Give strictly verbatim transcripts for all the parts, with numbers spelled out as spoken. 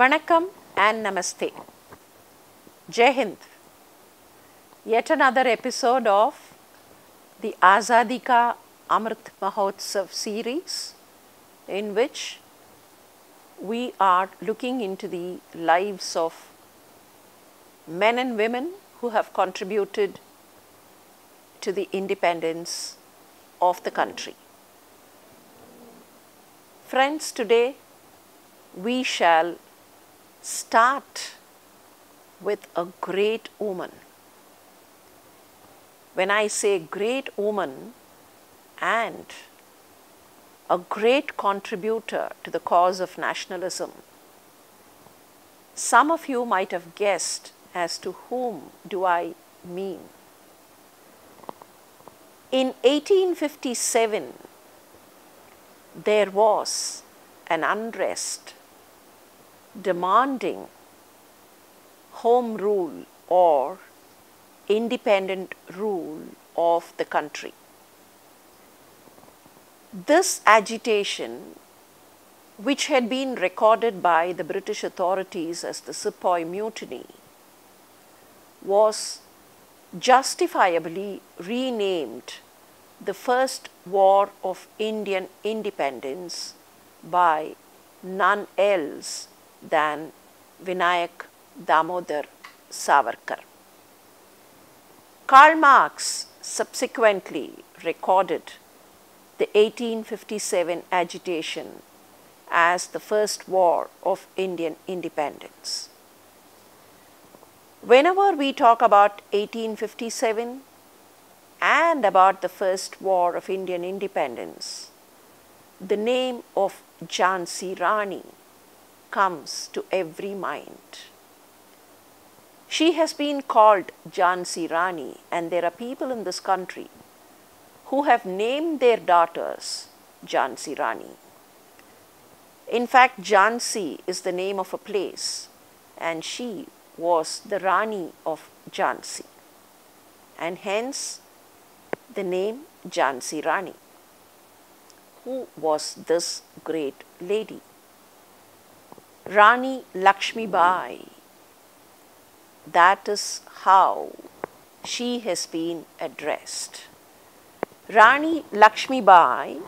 Vanakkam and Namaste. Jai Hind. Yet another episode of the Azadika Amrit Mahotsav series, in which we are looking into the lives of men and women who have contributed to the independence of the country. Friends, today we shall start with a great woman. When I say great woman and a great contributor to the cause of nationalism, some of you might have guessed as to whom do I mean. In eighteen fifty-seven, there was an unrest demanding home rule or independent rule of the country. This agitation, which had been recorded by the British authorities as the Sepoy Mutiny, was justifiably renamed the First War of Indian Independence by none else than Vinayak Damodar Savarkar. Karl Marx subsequently recorded the eighteen fifty-seven agitation as the First War of Indian Independence. Whenever we talk about eighteen fifty-seven and about the First War of Indian Independence, the name of Jhansi Rani comes to every mind. She has been called Jhansi Rani, and there are people in this country who have named their daughters Jhansi Rani. In fact, Jhansi is the name of a place, and she was the Rani of Jhansi, and hence the name Jhansi Rani. Who was this great lady? Rani Lakshmi Bai. That is how she has been addressed. Rani Lakshmi Bai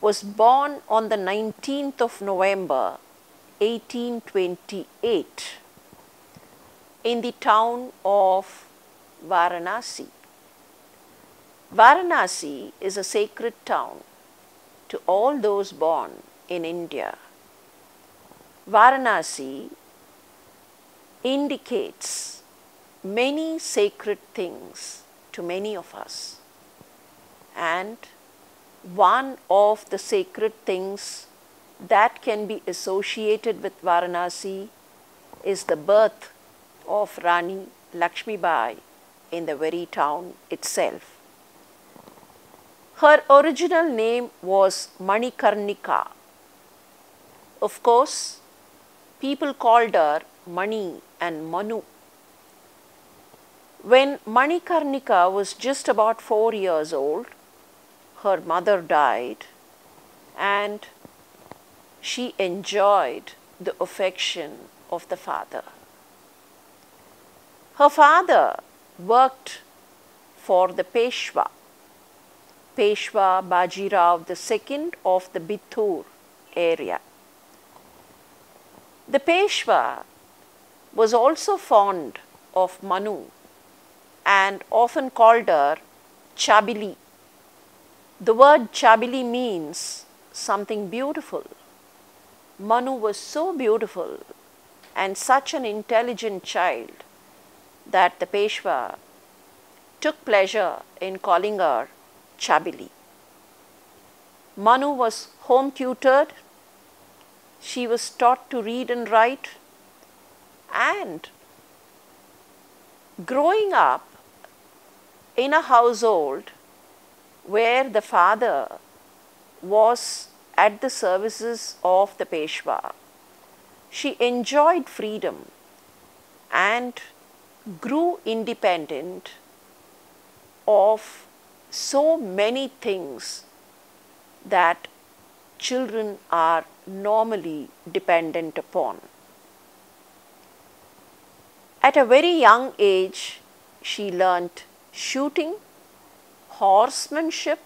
was born on the nineteenth of November eighteen twenty-eight in the town of Varanasi. Varanasi is a sacred town to all those born in India. Varanasi indicates many sacred things to many of us, and one of the sacred things that can be associated with Varanasi is the birth of Rani Lakshmi Bai in the very town itself. Her original name was Manikarnika. Of course, people called her Mani and Manu. When Manikarnika was just about four years old, her mother died, and she enjoyed the affection of the father. Her father worked for the Peshwa, Peshwa Bajirao the second of the Bithur area. The Peshwa was also fond of Manu and often called her Chabili. The word Chabili means something beautiful. Manu was so beautiful and such an intelligent child that the Peshwa took pleasure in calling her Chabili. Manu was home tutored. She was taught to read and write, and growing up in a household where the father was at the services of the Peshwa, she enjoyed freedom and grew independent of so many things that children are normally dependent upon. At a very young age, she learnt shooting, horsemanship,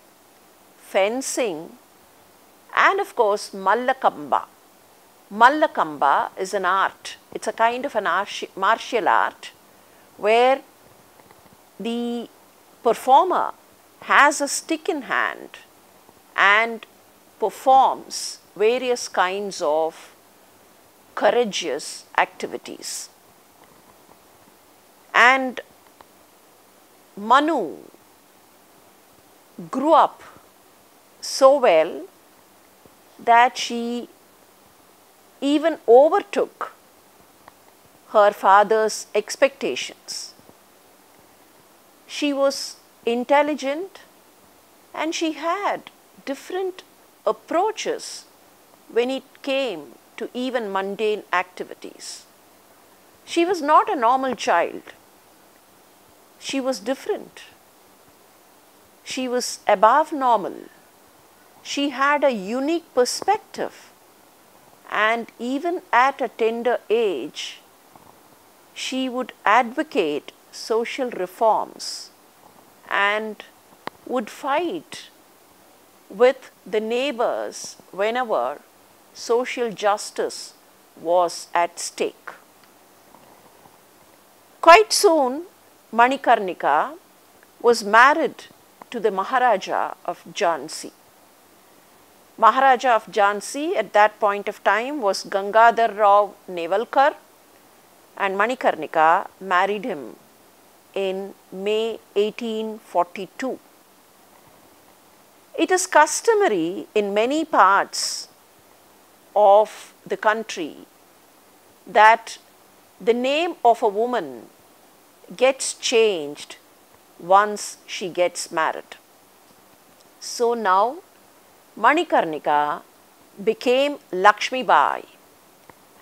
fencing, and of course Mallakamba. Mallakamba is an art, it is a kind of an martial art where the performer has a stick in hand and performs various kinds of courageous activities. And Manu grew up so well that she even overtook her father's expectations. She was intelligent and she had different approaches when it came to even mundane activities. She was not a normal child. She was different. She was above normal. She had a unique perspective. And even at a tender age, she would advocate social reforms and would fight with the neighbors whenever social justice was at stake. Quite soon, Manikarnika was married to the Maharaja of Jhansi. Maharaja of Jhansi at that point of time was Gangadhar Rao Nevalkar, and Manikarnika married him in May eighteen forty-two. It is customary in many parts of the country that the name of a woman gets changed once she gets married. So now Manikarnika became Lakshmi Bai,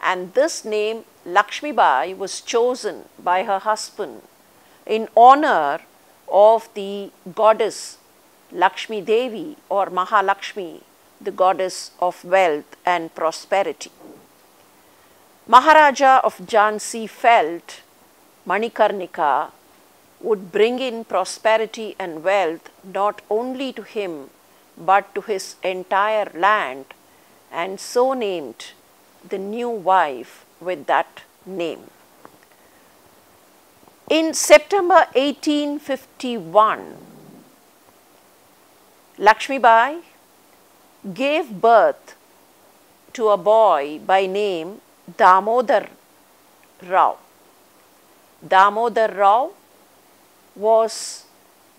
and this name Lakshmi Bai was chosen by her husband in honor of the goddess Lakshmi Devi or Mahalakshmi, the goddess of wealth and prosperity. Maharaja of Jhansi felt Manikarnika would bring in prosperity and wealth not only to him but to his entire land, and so named the new wife with that name. In September eighteen fifty-one, Lakshmi Bai gave birth to a boy by name Damodar Rao. Damodar Rao was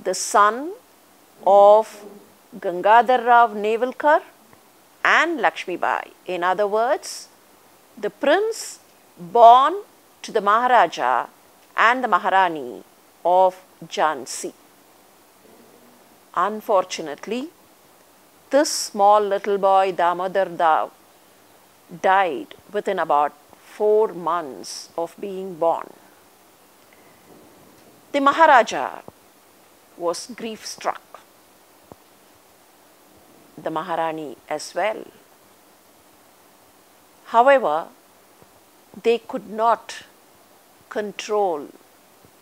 the son of Gangadhar Rao Nevalkar and Lakshmi Bai. In other words, the prince born to the Maharaja and the Maharani of Jhansi. Unfortunately, this small little boy Damodar Rao died within about four months of being born. The Maharaja was grief-struck. The Maharani as well. However, they could not control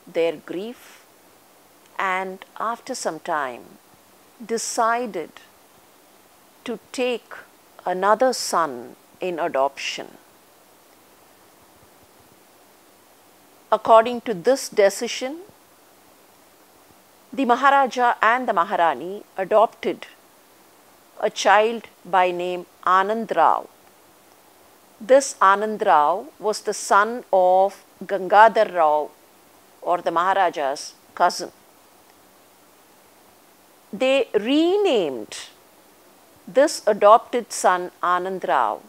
their grief and after some time decided to take another son in adoption. According to this decision, the Maharaja and the Maharani adopted a child by name Anand Rao. This Anand Rao was the son of Gangadhar Rao, or the Maharaja's cousin. They renamed this adopted son Anand Rao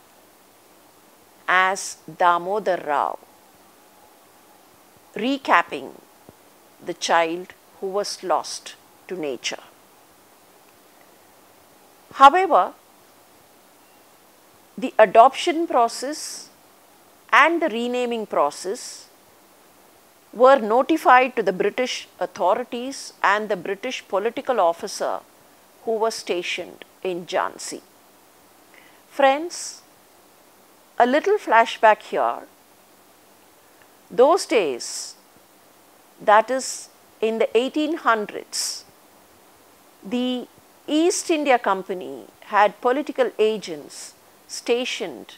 as Damodar Rao, recapping the child who was lost to nature. However, the adoption process and the renaming process were notified to the British authorities and the British political officer who was stationed in Jhansi. Friends, a little flashback here. Those days, that is in the eighteen hundreds, the East India Company had political agents stationed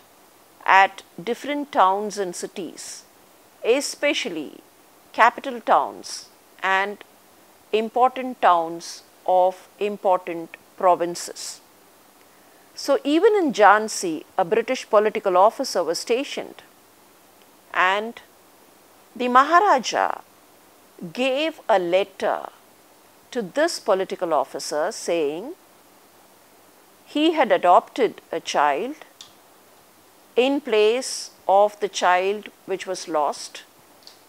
at different towns and cities, especially capital towns and important towns of important provinces. So even in Jhansi, a British political officer was stationed, and the Maharaja gave a letter to this political officer saying he had adopted a child in place of the child which was lost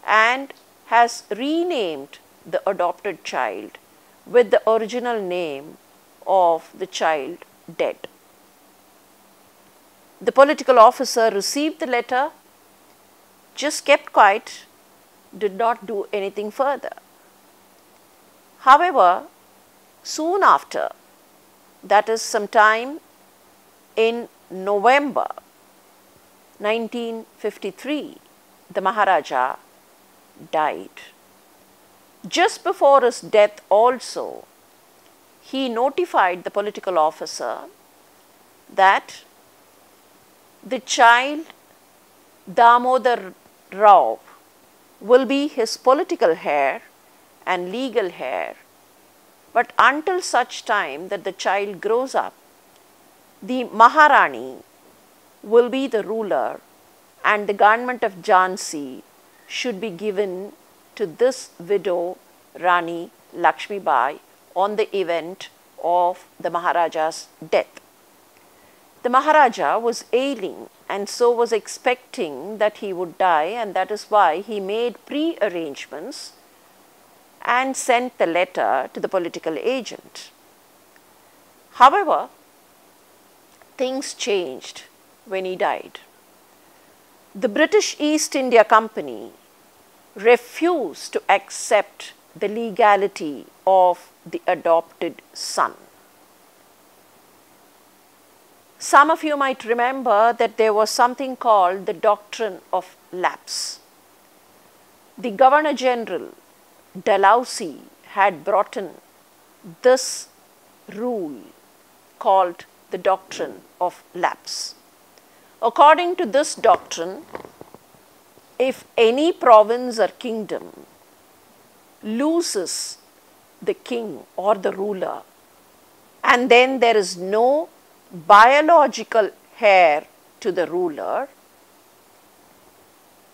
and has renamed the adopted child with the original name of the child dead. The political officer received the letter, just kept quiet, did not do anything further. However, soon after, that is sometime in November nineteen fifty-three, the Maharaja died. Just before his death also, he notified the political officer that the child Damodar Rao will be his political heir and legal heir, but until such time that the child grows up, the Maharani will be the ruler and the government of Jhansi should be given to this widow Rani Lakshmi Bai on the event of the Maharaja's death. The Maharaja was ailing and so was expecting that he would die, and that is why he made pre-arrangements and sent the letter to the political agent. However, things changed when he died. The British East India Company refused to accept the legality of the adopted son. Some of you might remember that there was something called the doctrine of lapse. The Governor General Dalhousie had brought in this rule called the doctrine of lapse. According to this doctrine, if any province or kingdom loses the king or the ruler, and then there is no biological heir to the ruler,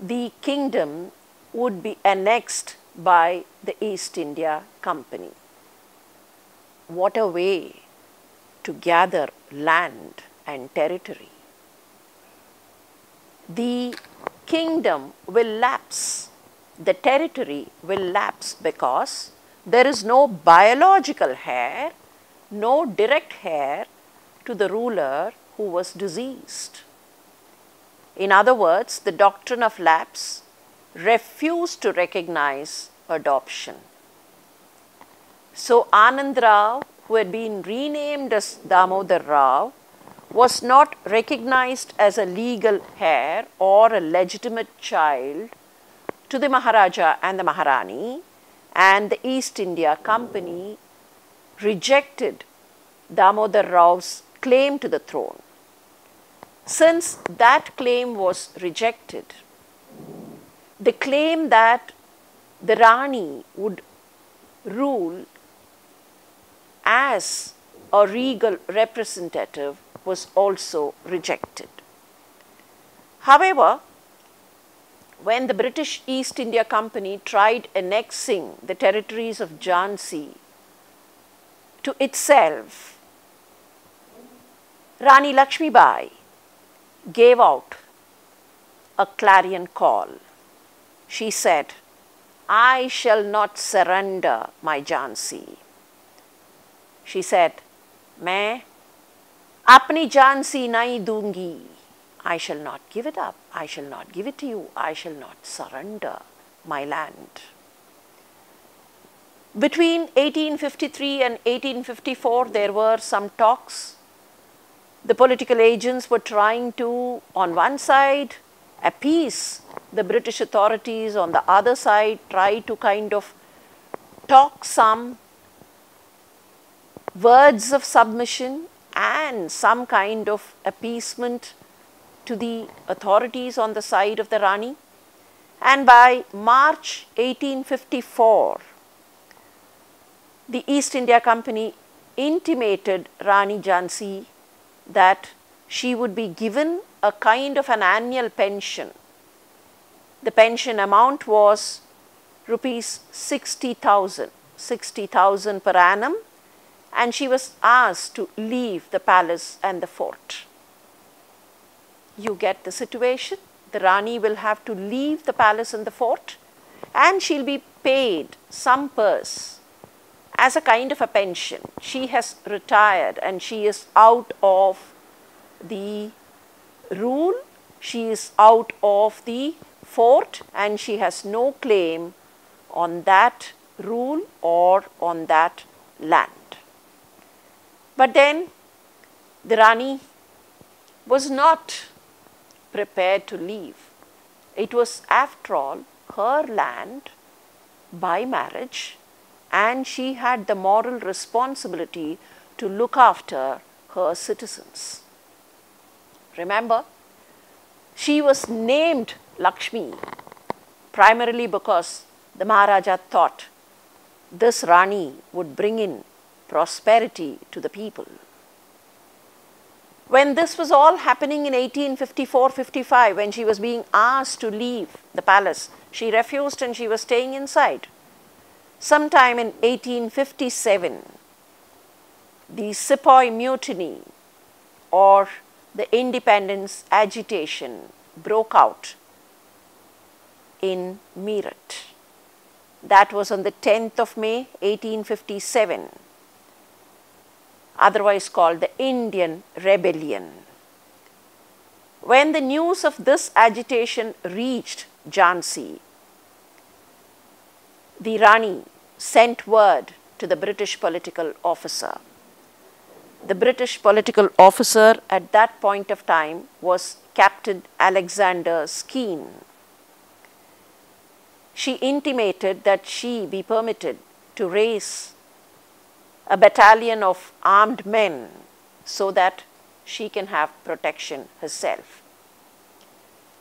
the kingdom would be annexed by the East India Company. What a way to gather land and territory. The kingdom will lapse, the territory will lapse because there is no biological heir, no direct heir to the ruler who was deceased. In other words, the doctrine of lapse refused to recognize adoption. So Anand Rao, who had been renamed as Damodar Rao, was not recognized as a legal heir or a legitimate child to the Maharaja and the Maharani, and the East India Company rejected Damodar Rao's claim to the throne. Since that claim was rejected, the claim that the Rani would rule as a regal representative was also rejected. However, when the British East India Company tried annexing the territories of Jhansi to itself, Rani Lakshmi Bai gave out a clarion call. She said, "I shall not surrender my Jhansi." She said, "Main apni Jhansi nahi dungi. I shall not give it up. I shall not give it to you. I shall not surrender my land." Between eighteen fifty-three and eighteen fifty-four, there were some talks. The political agents were trying to, on one side, appease the British authorities on the other side try to kind of talk some words of submission and some kind of appeasement to the authorities on the side of the Rani. And by March eighteen fifty-four, the East India Company intimated Rani Jhansi that she would be given a kind of an annual pension. The pension amount was rupees sixty thousand, sixty thousand per annum, and she was asked to leave the palace and the fort. You get the situation. The Rani will have to leave the palace and the fort, and she will be paid some purse as a kind of a pension. She has retired and she is out of the rule, she is out of the fort, and she has no claim on that rule or on that land. But then the Rani was not prepared to leave. It was, after all, her land by marriage, and she had the moral responsibility to look after her citizens. Remember, she was named Lakshmi primarily because the Maharaja thought this Rani would bring in prosperity to the people. When this was all happening in eighteen fifty-four fifty-five, when she was being asked to leave the palace, she refused and she was staying inside. Sometime in eighteen fifty-seven, the Sepoy Mutiny or the independence agitation broke out in Meerut. That was on the tenth of May eighteen fifty-seven. Otherwise called the Indian Rebellion. When the news of this agitation reached Jhansi, the Rani sent word to the British political officer. The British political officer at that point of time was Captain Alexander Skeen. She intimated that she be permitted to raise a battalion of armed men so that she can have protection herself.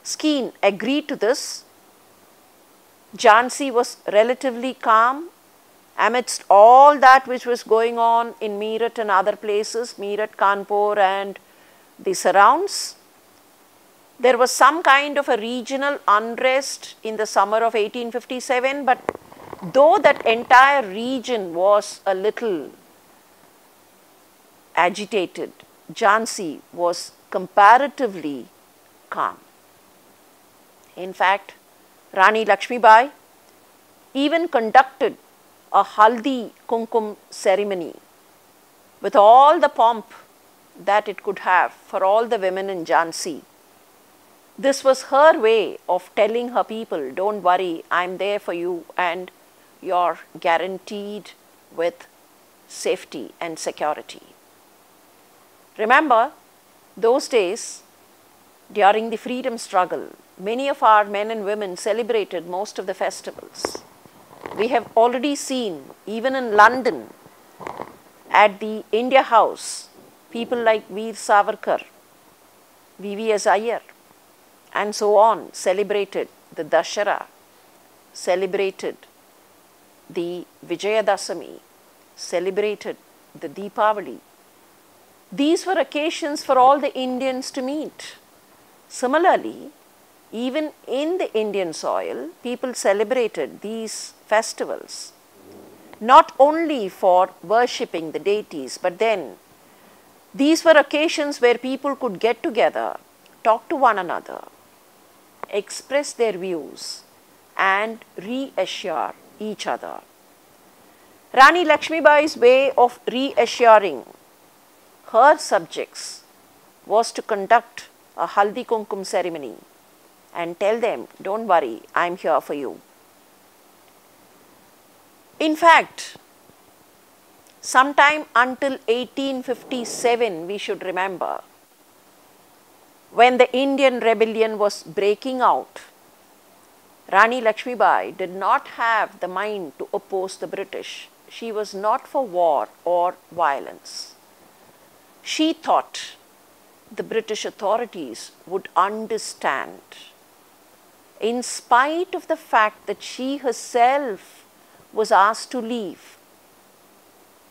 Skeen agreed to this. Jhansi was relatively calm amidst all that which was going on in Meerut and other places, Meerut, Kanpur and the surrounds. There was some kind of a regional unrest in the summer of eighteen fifty-seven, but though that entire region was a little agitated, Jhansi was comparatively calm. In fact, Rani Lakshmi Bai even conducted a Haldi Kumkum ceremony with all the pomp that it could have for all the women in Jhansi. This was her way of telling her people, don't worry, I am there for you and you are guaranteed with safety and security. Remember, those days during the freedom struggle, many of our men and women celebrated most of the festivals. We have already seen, even in London, at the India House, people like Veer Savarkar, V V S Iyer and so on celebrated the Dashara, celebrated the Vijayadasami, celebrated the Deepavali. These were occasions for all the Indians to meet. Similarly, even in the Indian soil, people celebrated these festivals, not only for worshipping the deities, but then these were occasions where people could get together, talk to one another, express their views and reassure each other. Rani Lakshmi Bai's way of reassuring her subjects was to conduct a Haldi Kumkum ceremony and tell them, don't worry, I am here for you. In fact, sometime until eighteen fifty-seven, we should remember, when the Indian rebellion was breaking out, Rani Lakshmi Bai did not have the mind to oppose the British. She was not for war or violence. She thought the British authorities would understand. In spite of the fact that she herself was asked to leave,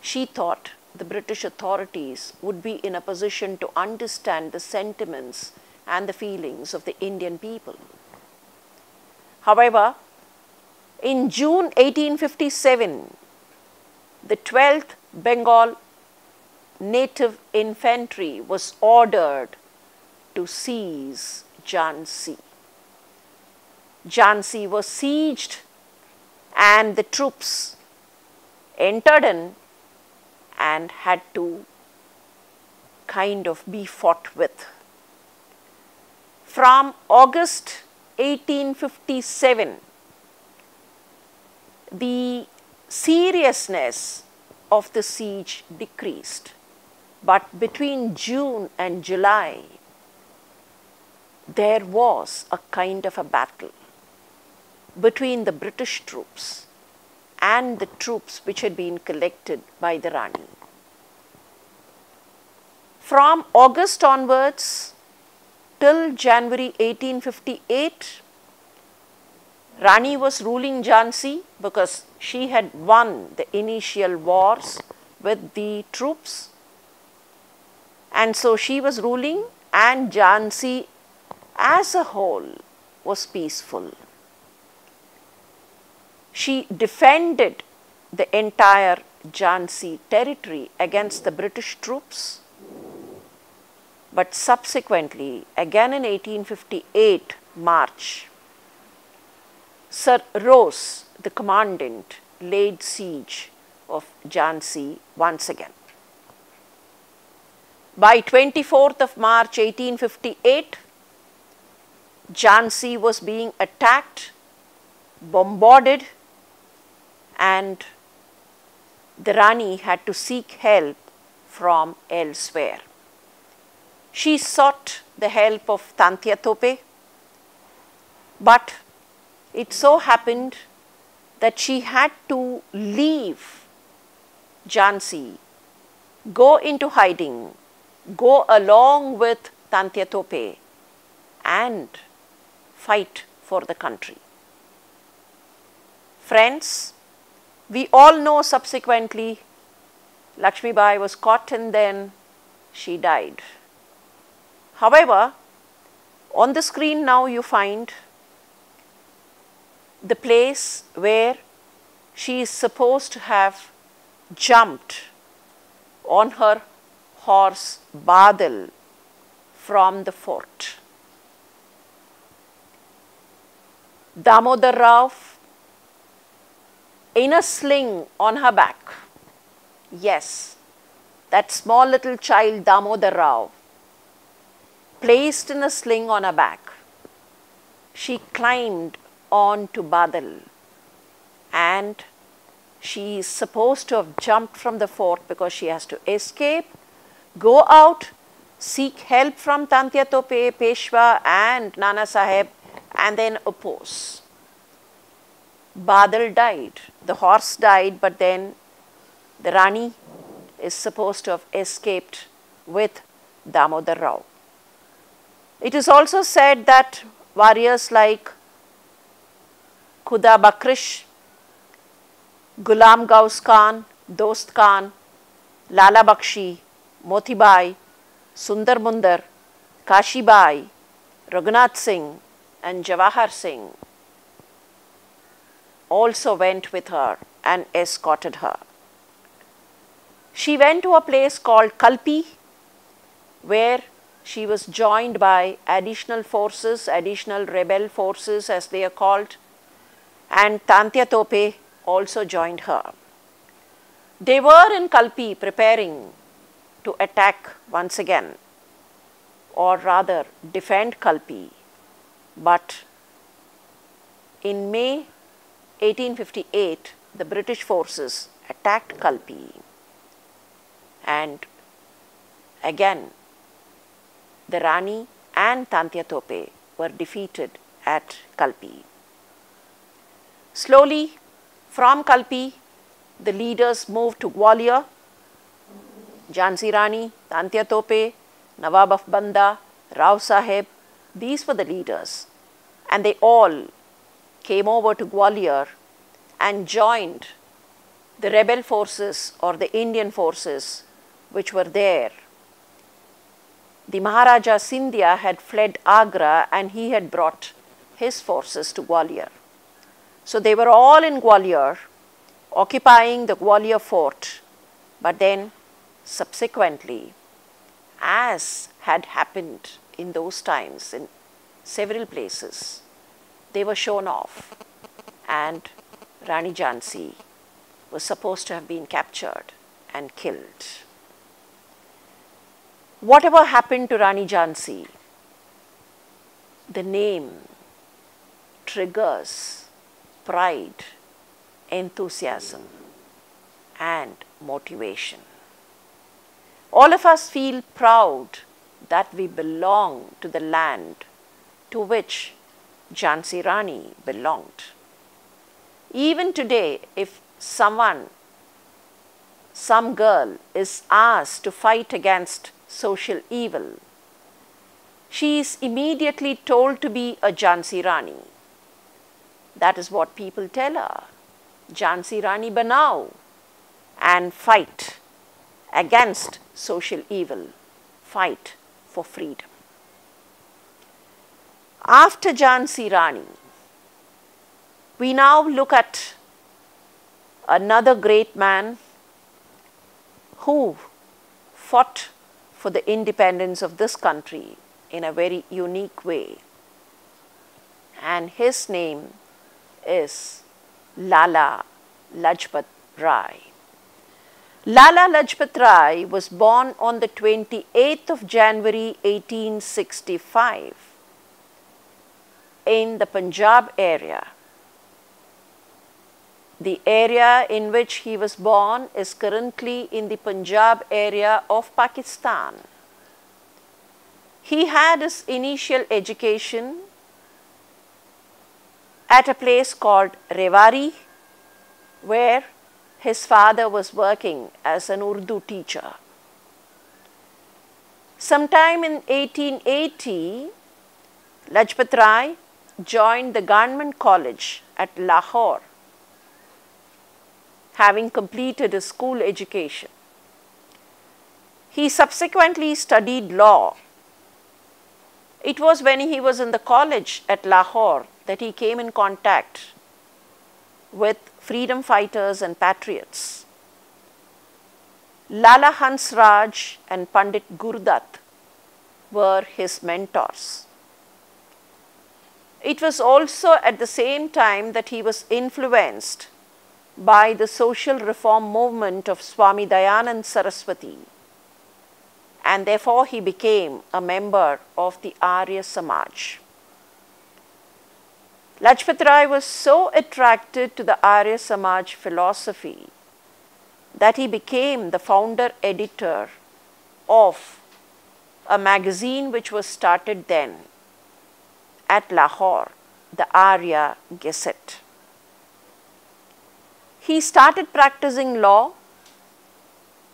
she thought the British authorities would be in a position to understand the sentiments and the feelings of the Indian people. However, in June eighteen fifty-seven, the twelfth Bengal Native Infantry was ordered to seize Jhansi. Jhansi was sieged and the troops entered in and had to kind of be fought with. From August eighteen fifty-seven, the seriousness of the siege decreased, but between June and July, there was a kind of a battle between the British troops and the troops which had been collected by the Rani. From August onwards till January eighteen fifty-eight, Rani was ruling Jhansi because she had won the initial wars with the troops, and so she was ruling, and Jhansi as a whole was peaceful. She defended the entire Jhansi territory against the British troops, but subsequently, again in eighteen fifty-eight, March, Sir Rose, the commandant, laid siege of Jhansi once again. By twenty-fourth of March eighteen fifty-eight, Jhansi was being attacked, bombarded, and the Rani had to seek help from elsewhere. She sought the help of Tantya Tope, but it so happened that she had to leave Jhansi, go into hiding, go along with Tantya Tope and fight for the country. Friends, we all know subsequently Lakshmi Bai was caught and then she died. However, on the screen now you find the place where she is supposed to have jumped on her horse Badal from the fort. Damodar Rao in a sling on her back. Yes, that small little child Damodar Rao, placed in a sling on her back, she climbed on to Badal and she is supposed to have jumped from the fort because she has to escape, go out, seek help from Tantya Tope, Peshwa and Nana Sahib, and then oppose. Badal died, the horse died, but then the Rani is supposed to have escaped with Damodar Rao. It is also said that warriors like Kudabakrish, Gulam Gaus Khan, Dost Khan, Lala Bakshi, Motibai, Sundarmundar, Kashi Bai, Raghunath Singh and Jawahar Singh also went with her and escorted her. She went to a place called Kalpi where she was joined by additional forces, additional rebel forces as they are called, and Tantya Tope also joined her. They were in Kalpi preparing to attack once again, or rather defend Kalpi, but in May eighteen fifty-eight the British forces attacked Kalpi and again the Rani and Tantya Tope were defeated at Kalpi. Slowly, from Kalpi, the leaders moved to Gwalior. Jhansi Rani, Tantya Tope, Nawab of Banda, Rao Saheb, these were the leaders, and they all came over to Gwalior and joined the rebel forces or the Indian forces which were there. The Maharaja Sindhya had fled Agra and he had brought his forces to Gwalior. So they were all in Gwalior, occupying the Gwalior fort, but then subsequently, as had happened in those times in several places, they were shown off and Rani Jhansi was supposed to have been captured and killed. Whatever happened to Rani Jhansi, the name triggers pride, enthusiasm and motivation. All of us feel proud that we belong to the land to which Jhansi Rani belonged. Even today, if someone, some girl is asked to fight against social evil, she is immediately told to be a Jhansi Rani. That is what people tell her, Jhansi Rani banao, and fight against social evil, fight for freedom. After Jhansi Rani, we now look at another great man who fought for the independence of this country in a very unique way, and his name is Lala Lajpat Rai. Lala Lajpat Rai was born on the twenty-eighth of January eighteen sixty-five in the Punjab area. The area in which he was born is currently in the Punjab area of Pakistan. He had his initial education at a place called Rewari, where his father was working as an Urdu teacher. Sometime in eighteen eighty, Lajpat Rai joined the Government College at Lahore, having completed his school education. He subsequently studied law. It was when he was in the college at Lahore that he came in contact with freedom fighters and patriots. Lala Hans Raj and Pandit Gurdat were his mentors. It was also at the same time that he was influenced by the social reform movement of Swami Dayanand Saraswati, and therefore he became a member of the Arya Samaj. Lajpat Rai was so attracted to the Arya Samaj philosophy that he became the founder editor of a magazine which was started then at Lahore, the Arya Gazette. He started practicing law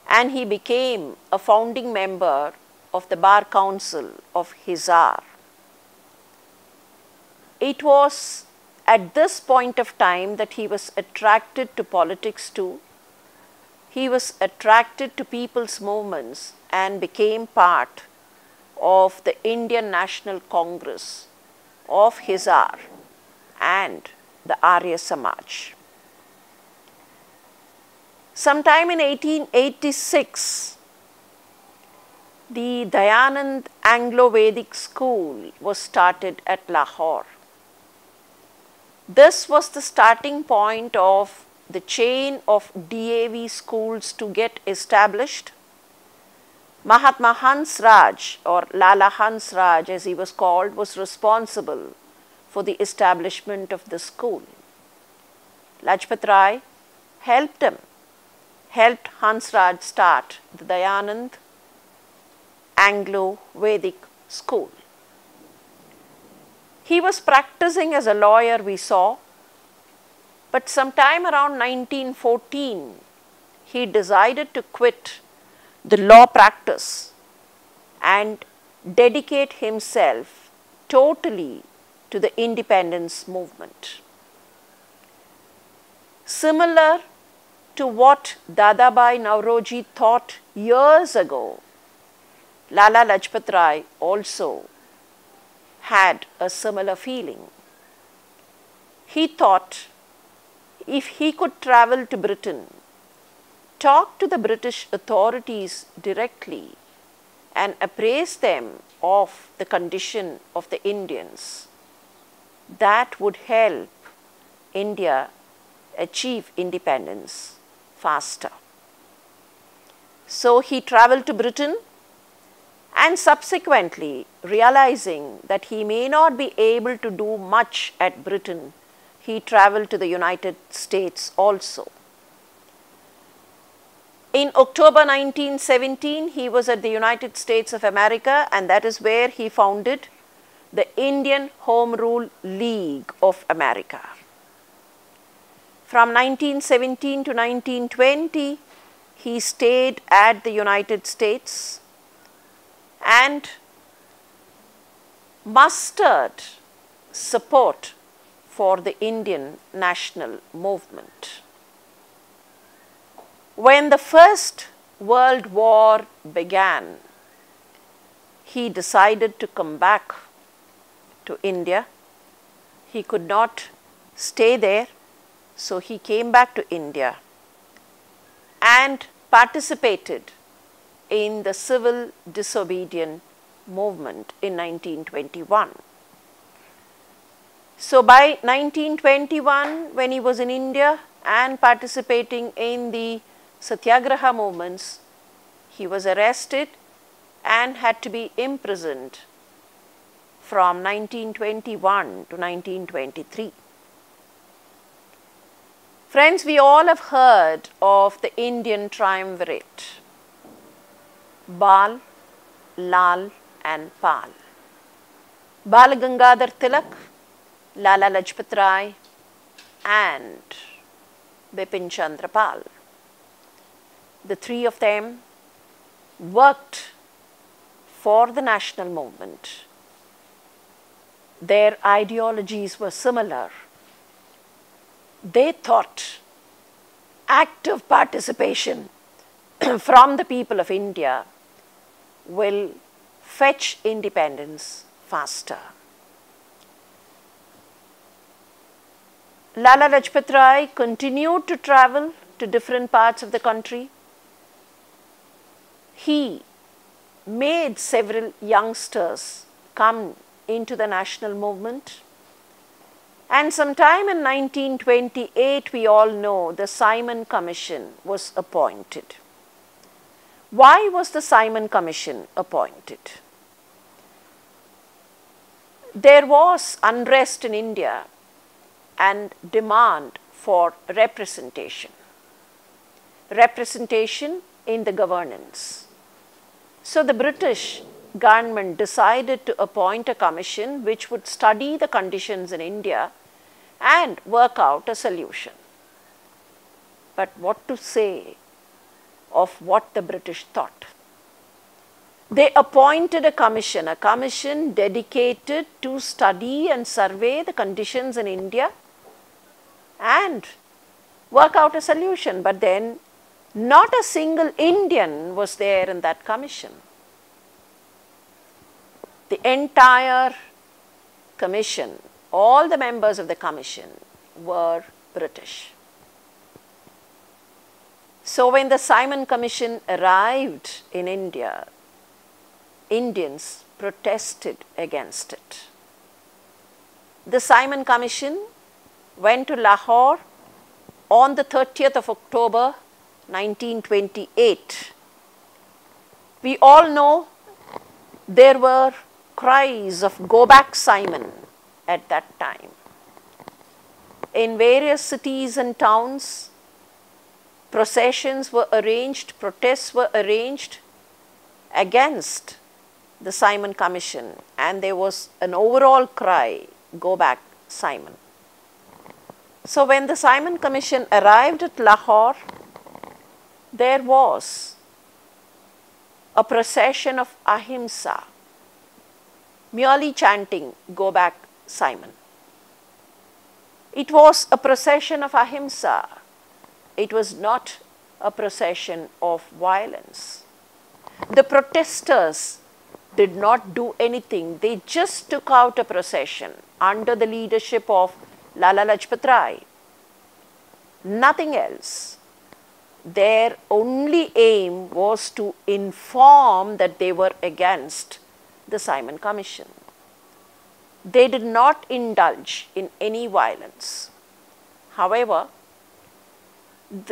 and he became a founding member of the Bar Council of Hisar. It was at this point of time that he was attracted to politics too. He was attracted to people's movements and became part of the Indian National Congress of Hisar and the Arya Samaj. Sometime in eighteen eighty-six, the Dayanand Anglo-Vedic school was started at Lahore. This was the starting point of the chain of D A V schools to get established. Mahatma Hans Raj, or Lala Hans Raj as he was called, was responsible for the establishment of the school. Lajpat Rai helped him, helped Hans Raj start the Dayanand Anglo-Vedic school. He was practicing as a lawyer, we saw. But sometime around nineteen fourteen, he decided to quit the law practice and dedicate himself totally to the independence movement. Similar to what Dadabhai Nauroji thought years ago, Lala Lajpat Rai also had a similar feeling. He thought if he could travel to Britain, talk to the British authorities directly and appraise them of the condition of the Indians, that would help India achieve independence faster. So he travelled to Britain, and subsequently, realizing that he may not be able to do much at Britain, he travelled to the United States also. In October nineteen seventeen, he was at the United States of America, and that is where he founded the Indian Home Rule League of America. From nineteen seventeen to nineteen twenty, he stayed at the United States and mustered support for the Indian national movement. When the First World War began, he decided to come back to India. He could not stay there. So he came back to India and participated in the civil disobedience movement in nineteen twenty-one. So by nineteen twenty-one, when he was in India and participating in the Satyagraha movements, he was arrested and had to be imprisoned from nineteen twenty-one to nineteen twenty-three. Friends, we all have heard of the Indian triumvirate, Bal, Lal and Pal. Bal Gangadhar Tilak, Lala Lajpat Rai and Bipin Chandra Pal. The three of them worked for the national movement. Their ideologies were similar. They thought active participation from the people of India will fetch independence faster. Lala Lajpat Rai continued to travel to different parts of the country. He made several youngsters come into the national movement. And sometime in nineteen twenty-eight, we all know, the Simon Commission was appointed. Why was the Simon Commission appointed? There was unrest in India and demand for representation, representation in the governance. So the British government decided to appoint a commission which would study the conditions in India and work out a solution. But what to say of what the British thought? They appointed a commission, a commission dedicated to study and survey the conditions in India and work out a solution. But then not a single Indian was there in that commission. The entire commission, all the members of the commission were British. So when the Simon Commission arrived in India, Indians protested against it. The Simon Commission went to Lahore on the thirtieth of October nineteen twenty-eight. We all know there were cries of "Go back Simon" at that time. In various cities and towns, processions were arranged, protests were arranged against the Simon Commission, and there was an overall cry, "Go back Simon." So, when the Simon Commission arrived at Lahore, there was a procession of ahimsa, merely chanting, "Go back, Simon." It was a procession of ahimsa. It was not a procession of violence. The protesters did not do anything. They just took out a procession under the leadership of Lala Lajpat Rai. Nothing else. Their only aim was to inform that they were against the Simon Commission. They did not indulge in any violence. However,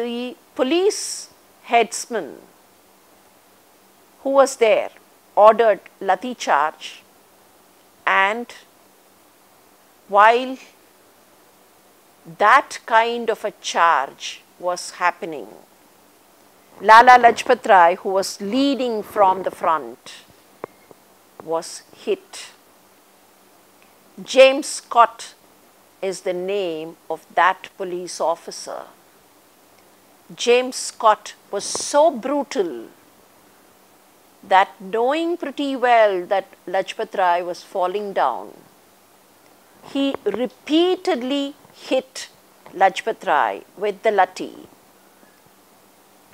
the police headsman who was there ordered lathi charge, and while that kind of a charge was happening, Lala Lajpat Rai, who was leading from the front, was hit. James Scott is the name of that police officer. James Scott was so brutal that, knowing pretty well that Lajpat Rai was falling down, he repeatedly hit Lajpat Rai with the lathi.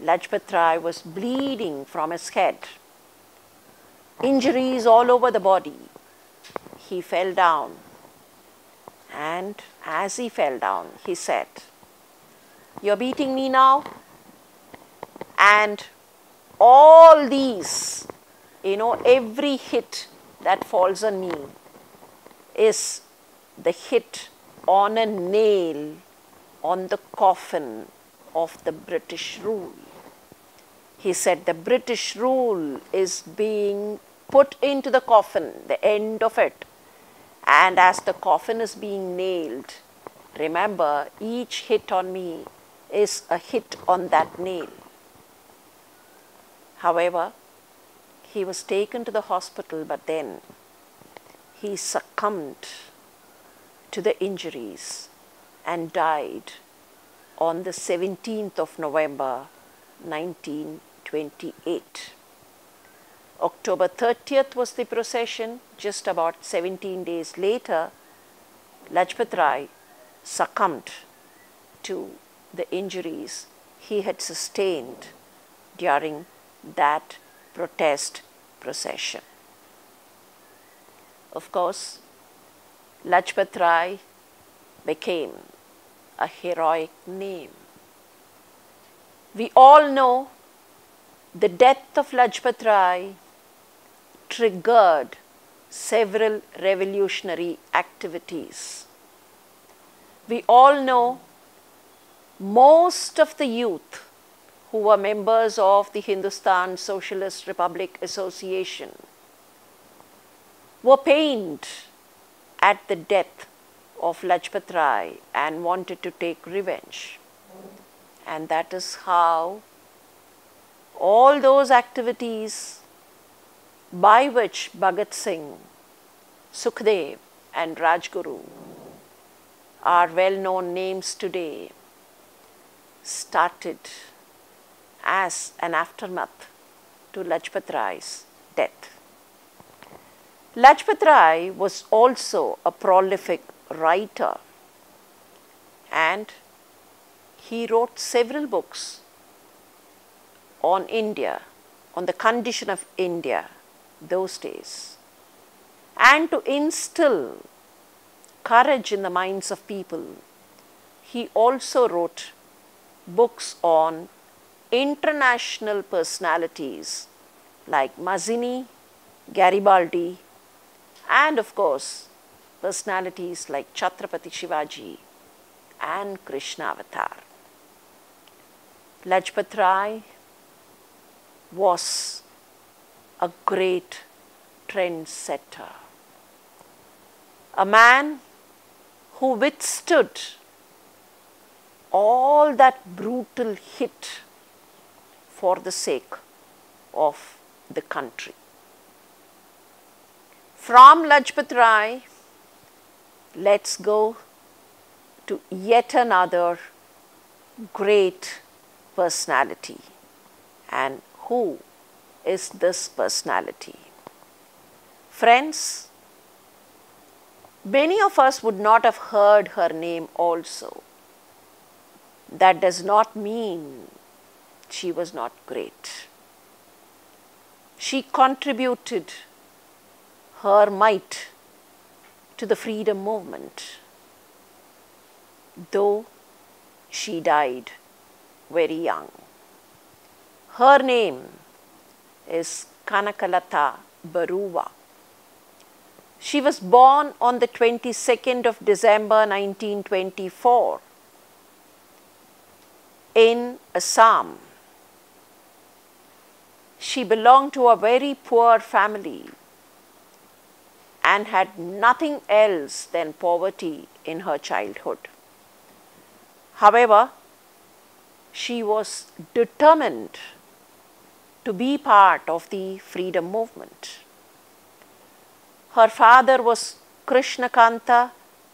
Lajpat Rai was bleeding from his head, injuries all over the body. He fell down, and as he fell down, he said, "You're beating me now?" And all these, you know, every hit that falls on me is the hit on a nail on the coffin of the British rule. He said the British rule is being put into the coffin, the end of it. And as the coffin is being nailed, remember, each hit on me is a hit on that nail. However, he was taken to the hospital, but then he succumbed to the injuries and died on the seventeenth of November nineteen twenty-eight. October thirtieth was the procession. Just about seventeen days later, Lajpat Rai succumbed to the injuries he had sustained during that protest procession. Of course, Lajpat Rai became a heroic name. We all know the death of Lajpat Rai triggered several revolutionary activities. We all know most of the youth who were members of the Hindustan Socialist Republic Association were pained at the death of Lajpat Rai and wanted to take revenge. And that is how all those activities by which Bhagat Singh, Sukhdev and Rajguru are well-known names today started as an aftermath to Lajpat Rai's death. Lajpat Rai was also a prolific writer, and he wrote several books on India, on the condition of India those days, and to instill courage in the minds of people, he also wrote books on international personalities like Mazzini, Garibaldi, and of course personalities like Chhatrapati Shivaji and Krishnavatar. Lajpat Rai was a great trendsetter, a man who withstood all that brutal hit for the sake of the country. From Lajpat Rai, let's go to yet another great personality. And who is this personality? Friends, many of us would not have heard her name also. That does not mean she was not great. She contributed her might to the freedom movement, though she died very young. Her name is Kanaklatha Barua. She was born on the twenty-second of December nineteen twenty-four in Assam. She belonged to a very poor family and had nothing else than poverty in her childhood. However, she was determined to be part of the freedom movement. Her father was Krishnakanta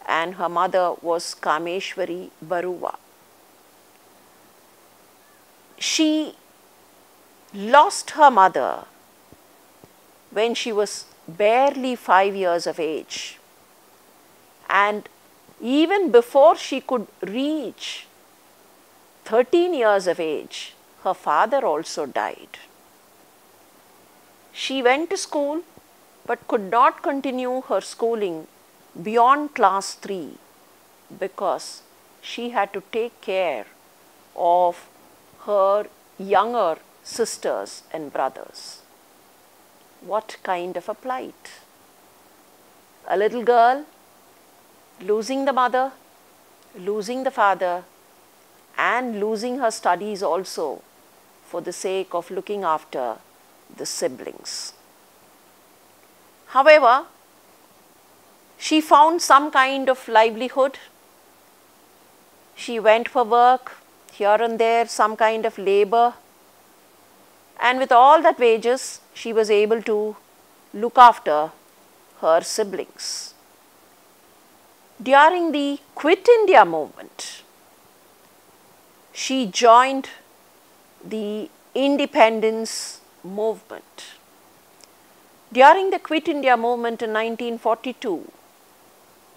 and her mother was Kameshwari Barua. She lost her mother when she was barely five years of age, and even before she could reach thirteen years of age, her father also died. She went to school but could not continue her schooling beyond class three because she had to take care of her younger sisters and brothers. What kind of a plight? A little girl losing the mother, losing the father, and losing her studies also for the sake of looking after the siblings. However, she found some kind of livelihood. She went for work, here and there, some kind of labor. And with all that wages, she was able to look after her siblings. During the Quit India movement, she joined the independence movement. During the Quit India movement in nineteen forty-two,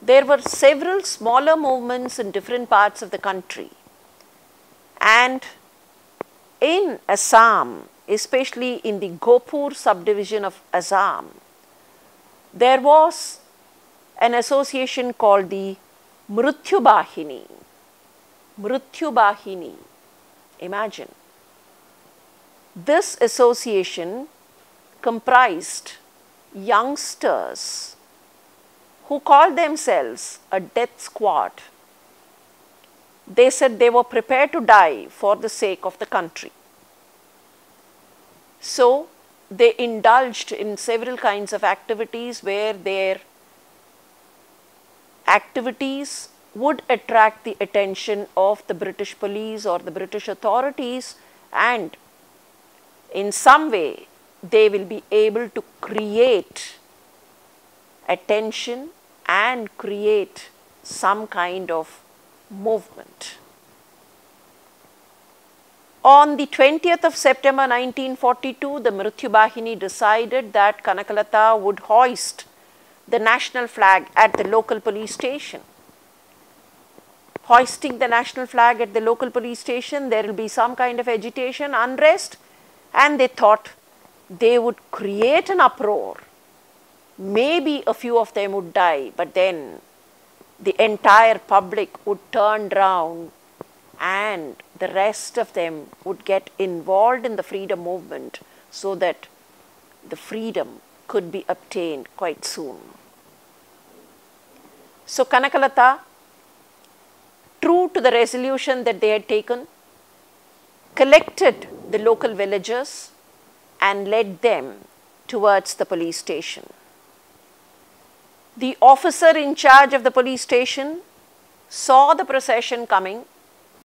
there were several smaller movements in different parts of the country. And in Assam, especially in the Gopur subdivision of Assam, there was an association called the Mrityu Bahini. Mrityu Bahini. Imagine. This association comprised youngsters who called themselves a death squad. They said they were prepared to die for the sake of the country. So they indulged in several kinds of activities where their activities would attract the attention of the British police or the British authorities, and in some way they will be able to create attention and create some kind of movement. On the twentieth of September nineteen forty-two, the Mrityu Bahini decided that Kanaklatha would hoist the national flag at the local police station. Hoisting the national flag at the local police station, there will be some kind of agitation, unrest, and they thought they would create an uproar. Maybe a few of them would die, but then the entire public would turn round and the rest of them would get involved in the freedom movement so that the freedom could be obtained quite soon. So Kanaklatha, true to the resolution that they had taken, collected the local villagers and led them towards the police station. The officer in charge of the police station saw the procession coming